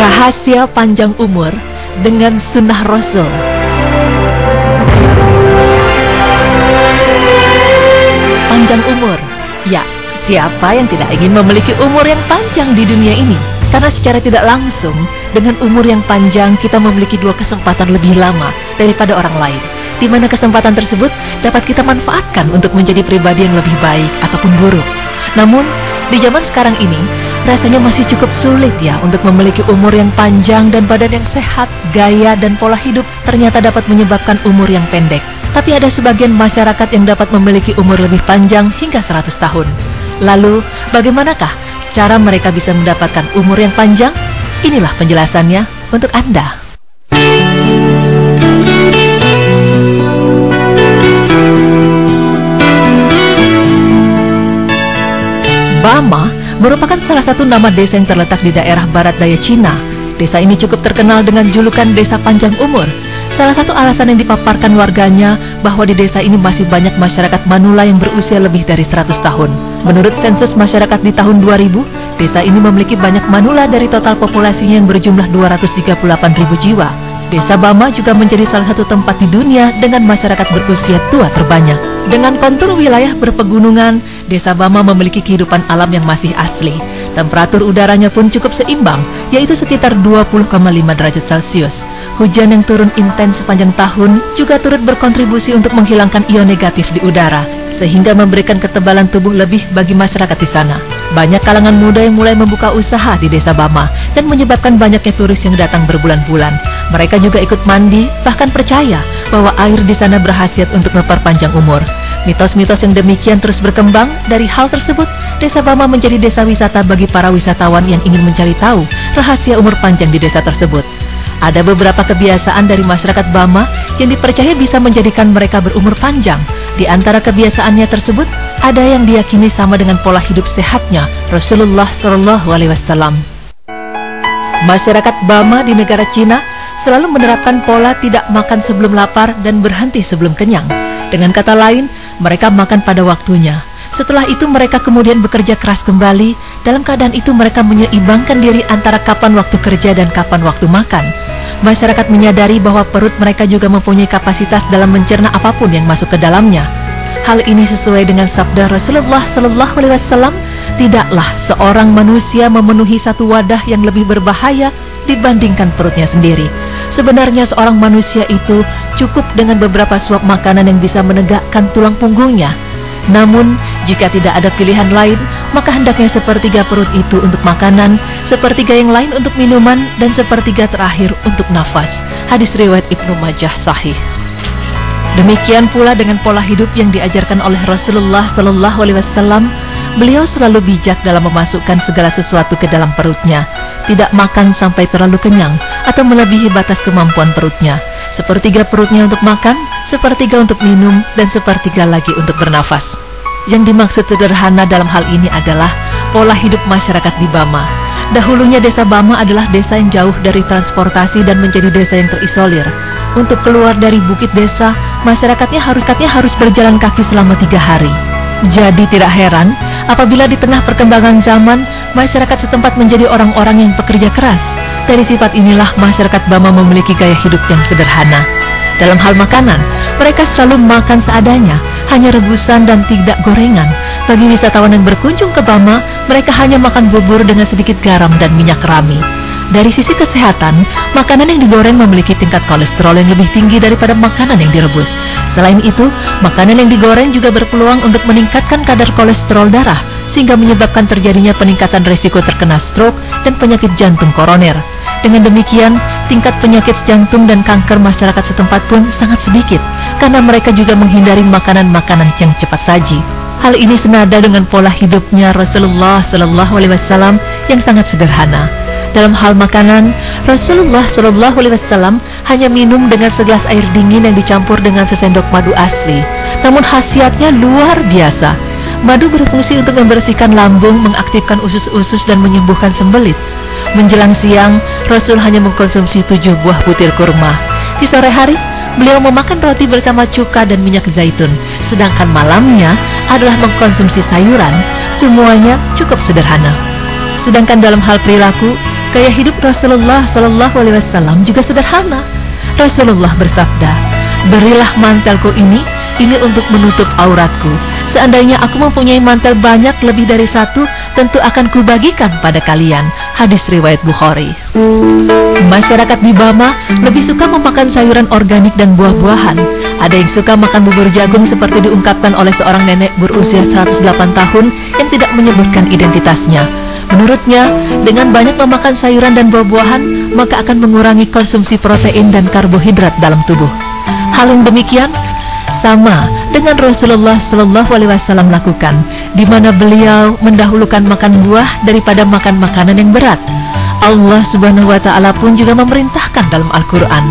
Rahasia panjang umur dengan sunnah Rasul. Panjang umur, ya, siapa yang tidak ingin memiliki umur yang panjang di dunia ini? Karena secara tidak langsung, dengan umur yang panjang kita memiliki dua kesempatan lebih lama daripada orang lain, di mana kesempatan tersebut dapat kita manfaatkan untuk menjadi pribadi yang lebih baik ataupun buruk. Namun, di zaman sekarang ini, rasanya masih cukup sulit ya untuk memiliki umur yang panjang dan badan yang sehat. Gaya dan pola hidup ternyata dapat menyebabkan umur yang pendek. Tapi ada sebagian masyarakat yang dapat memiliki umur lebih panjang hingga 100 tahun. Lalu, bagaimanakah cara mereka bisa mendapatkan umur yang panjang? Inilah penjelasannya untuk Anda. Bama merupakan salah satu nama desa yang terletak di daerah barat daya Cina. Desa ini cukup terkenal dengan julukan desa panjang umur. Salah satu alasan yang dipaparkan warganya bahwa di desa ini masih banyak masyarakat manula yang berusia lebih dari 100 tahun. Menurut sensus masyarakat di tahun 2000, desa ini memiliki banyak manula dari total populasinya yang berjumlah 238.000 jiwa. Desa Bama juga menjadi salah satu tempat di dunia dengan masyarakat berusia tua terbanyak. Dengan kontur wilayah berpegunungan, Desa Bama memiliki kehidupan alam yang masih asli. Temperatur udaranya pun cukup seimbang, yaitu sekitar 20,5 derajat Celcius. Hujan yang turun intens sepanjang tahun juga turut berkontribusi untuk menghilangkan ion negatif di udara, sehingga memberikan ketebalan tubuh lebih bagi masyarakat di sana. Banyak kalangan muda yang mulai membuka usaha di Desa Bama dan menyebabkan banyaknya turis yang datang berbulan-bulan. Mereka juga ikut mandi, bahkan percaya bahwa air di sana berkhasiat untuk memperpanjang umur. Mitos-mitos yang demikian terus berkembang. Dari hal tersebut, Desa Bama menjadi desa wisata bagi para wisatawan yang ingin mencari tahu rahasia umur panjang di desa tersebut. Ada beberapa kebiasaan dari masyarakat Bama yang dipercaya bisa menjadikan mereka berumur panjang. Di antara kebiasaannya tersebut, ada yang diyakini sama dengan pola hidup sehatnya Rasulullah SAW. Masyarakat Bama di negara Cina selalu menerapkan pola tidak makan sebelum lapar dan berhenti sebelum kenyang. Dengan kata lain, mereka makan pada waktunya. Setelah itu mereka kemudian bekerja keras kembali. Dalam keadaan itu mereka menyeimbangkan diri antara kapan waktu kerja dan kapan waktu makan. Masyarakat menyadari bahwa perut mereka juga mempunyai kapasitas dalam mencerna apapun yang masuk ke dalamnya. Hal ini sesuai dengan sabda Rasulullah SAW, tidaklah seorang manusia memenuhi satu wadah yang lebih berbahaya dibandingkan perutnya sendiri. Sebenarnya seorang manusia itu cukup dengan beberapa suap makanan yang bisa menegakkan tulang punggungnya. Namun, jika tidak ada pilihan lain, maka hendaknya sepertiga perut itu untuk makanan, sepertiga yang lain untuk minuman, dan sepertiga terakhir untuk nafas. Hadis riwayat Ibnu Majah sahih. Demikian pula dengan pola hidup yang diajarkan oleh Rasulullah SAW. Beliau selalu bijak dalam memasukkan segala sesuatu ke dalam perutnya. Tidak makan sampai terlalu kenyang atau melebihi batas kemampuan perutnya. Sepertiga perutnya untuk makan, sepertiga untuk minum, dan sepertiga lagi untuk bernafas. Yang dimaksud sederhana dalam hal ini adalah pola hidup masyarakat di Bama. Dahulunya Desa Bama adalah desa yang jauh dari transportasi dan menjadi desa yang terisolir. Untuk keluar dari bukit desa, masyarakatnya harus berjalan kaki selama 3 hari. Jadi tidak heran apabila di tengah perkembangan zaman, masyarakat setempat menjadi orang-orang yang pekerja keras. Dari sifat inilah masyarakat Bama memiliki gaya hidup yang sederhana. Dalam hal makanan, mereka selalu makan seadanya, hanya rebusan dan tidak gorengan. Bagi wisatawan yang berkunjung ke Bama, mereka hanya makan bubur dengan sedikit garam dan minyak rami. Dari sisi kesehatan, makanan yang digoreng memiliki tingkat kolesterol yang lebih tinggi daripada makanan yang direbus. Selain itu, makanan yang digoreng juga berpeluang untuk meningkatkan kadar kolesterol darah, sehingga menyebabkan terjadinya peningkatan risiko terkena stroke dan penyakit jantung koroner. Dengan demikian, tingkat penyakit jantung dan kanker masyarakat setempat pun sangat sedikit, karena mereka juga menghindari makanan-makanan yang cepat saji. Hal ini senada dengan pola hidupnya Rasulullah SAW yang sangat sederhana. Dalam hal makanan, Rasulullah SAW hanya minum dengan segelas air dingin yang dicampur dengan sesendok madu asli. Namun khasiatnya luar biasa. Madu berfungsi untuk membersihkan lambung, mengaktifkan usus-usus, dan menyembuhkan sembelit. Menjelang siang, Rasul hanya mengkonsumsi 7 buah butir kurma. Di sore hari, beliau memakan roti bersama cuka dan minyak zaitun. Sedangkan malamnya adalah mengkonsumsi sayuran. Semuanya cukup sederhana. Sedangkan dalam hal perilaku, Gaya hidup Rasulullah SAW juga sederhana. Rasulullah bersabda, "Berilah mantelku ini untuk menutup auratku. Seandainya aku mempunyai mantel banyak lebih dari satu, tentu akan kubagikan pada kalian." Hadis riwayat Bukhari. Masyarakat di Bama lebih suka memakan sayuran organik dan buah-buahan. Ada yang suka makan bubur jagung seperti diungkapkan oleh seorang nenek berusia 108 tahun yang tidak menyebutkan identitasnya. Menurutnya, dengan banyak memakan sayuran dan buah-buahan, maka akan mengurangi konsumsi protein dan karbohidrat dalam tubuh. Hal yang demikian sama dengan Rasulullah SAW lakukan, di mana beliau mendahulukan makan buah daripada makan makanan yang berat. Allah Subhanahu wa Ta'ala pun juga memerintahkan dalam Al-Quran,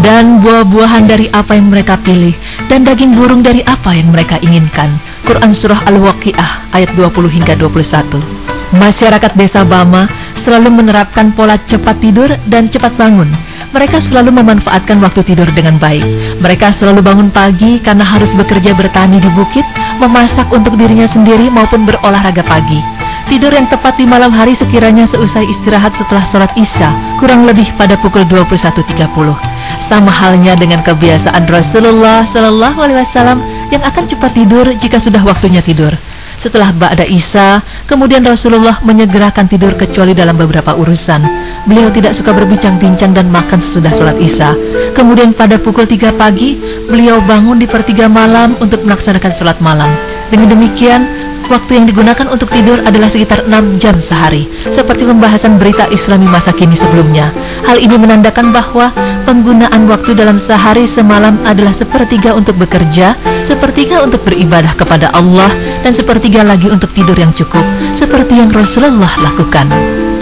"Dan buah-buahan dari apa yang mereka pilih, dan daging burung dari apa yang mereka inginkan." Quran Surah Al-Waqi'ah ayat 20 hingga 21. Masyarakat Desa Bama selalu menerapkan pola cepat tidur dan cepat bangun. Mereka selalu memanfaatkan waktu tidur dengan baik. Mereka selalu bangun pagi karena harus bekerja bertani di bukit, memasak untuk dirinya sendiri maupun berolahraga pagi. Tidur yang tepat di malam hari sekiranya seusai istirahat setelah sholat isya, kurang lebih pada pukul 21.30. Sama halnya dengan kebiasaan Rasulullah SAW yang akan cepat tidur jika sudah waktunya tidur. Setelah ba'da isya, kemudian Rasulullah menyegerakan tidur kecuali dalam beberapa urusan. Beliau tidak suka berbincang-bincang dan makan sesudah sholat isya. Kemudian pada pukul 3 pagi, beliau bangun di pertiga malam untuk melaksanakan sholat malam. Dengan demikian, waktu yang digunakan untuk tidur adalah sekitar 6 jam sehari, seperti pembahasan berita Islami masa kini sebelumnya. Hal ini menandakan bahwa penggunaan waktu dalam sehari semalam adalah sepertiga untuk bekerja, sepertiga untuk beribadah kepada Allah, dan sepertiga lagi untuk tidur yang cukup, seperti yang Rasulullah lakukan.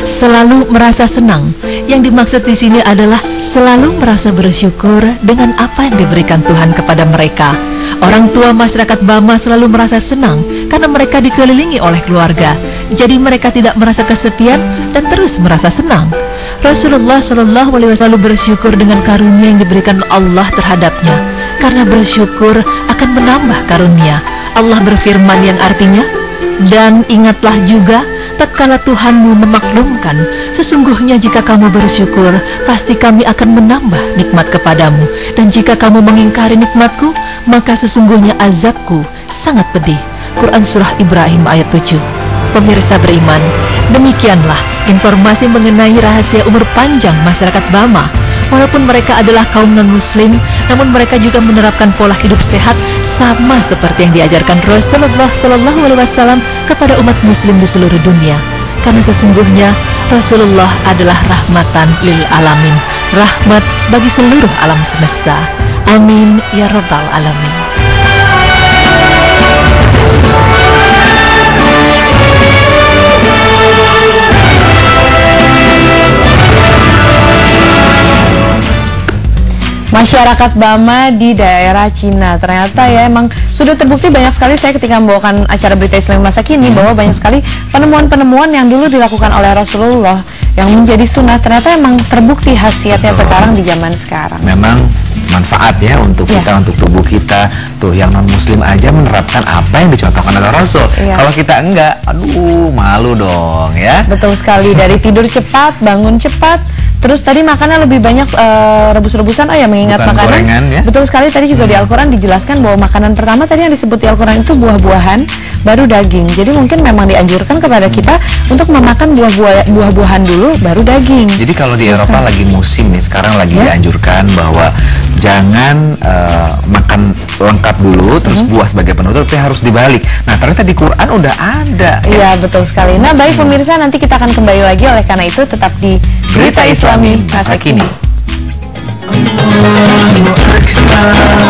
Selalu merasa senang. Yang dimaksud di sini adalah selalu merasa bersyukur dengan apa yang diberikan Tuhan kepada mereka. Orang tua masyarakat Bama selalu merasa senang karena mereka dikelilingi oleh keluarga. Jadi mereka tidak merasa kesepian dan terus merasa senang. Rasulullah SAW selalu bersyukur dengan karunia yang diberikan Allah terhadapnya, karena bersyukur akan menambah karunia. Allah berfirman yang artinya, "Dan ingatlah juga tatkala Tuhanmu memaklumkan, sesungguhnya jika kamu bersyukur, pasti kami akan menambah nikmat kepadamu. Dan jika kamu mengingkari nikmatku, maka sesungguhnya azabku sangat pedih." Quran Surah Ibrahim ayat 7. Pemirsa beriman, demikianlah informasi mengenai rahasia umur panjang masyarakat Bama. Walaupun mereka adalah kaum non-muslim, namun mereka juga menerapkan pola hidup sehat sama seperti yang diajarkan Rasulullah SAW kepada umat muslim di seluruh dunia. Karena sesungguhnya Rasulullah adalah rahmatan lil alamin, rahmat bagi seluruh alam semesta. Amin ya rabbal alamin. Masyarakat Bama di daerah Cina, ternyata ya emang sudah terbukti banyak sekali. Saya ketika membawakan acara berita Islam masa kini bahwa banyak sekali penemuan-penemuan yang dulu dilakukan oleh Rasulullah yang menjadi sunnah, ternyata emang terbukti khasiatnya sekarang di zaman sekarang. Memang manfaat ya untuk kita, untuk tubuh kita. Tuh yang non muslim aja menerapkan apa yang dicontohkan oleh Rasul. Kalau kita enggak, aduh malu dong ya. Betul sekali, dari tidur cepat, bangun cepat. Terus tadi makannya lebih banyak rebus-rebusan, oh ya mengingat bukan makanan gorengan, ya? Betul sekali, tadi juga di Al-Quran dijelaskan bahwa makanan pertama tadi yang disebut di Al-Quran itu buah-buahan, baru daging. Jadi mungkin memang dianjurkan kepada kita untuk memakan buah-buahan dulu, baru daging. Jadi kalau di Eropa lagi musim nih, sekarang lagi dianjurkan bahwa jangan makan lengkap dulu, terus buah sebagai penutup, tapi harus dibalik. Nah, ternyata di Quran udah ada. Iya, betul sekali. Nah, baik pemirsa, nanti kita akan kembali lagi. Oleh karena itu, tetap di Berita Islami Masa Kini.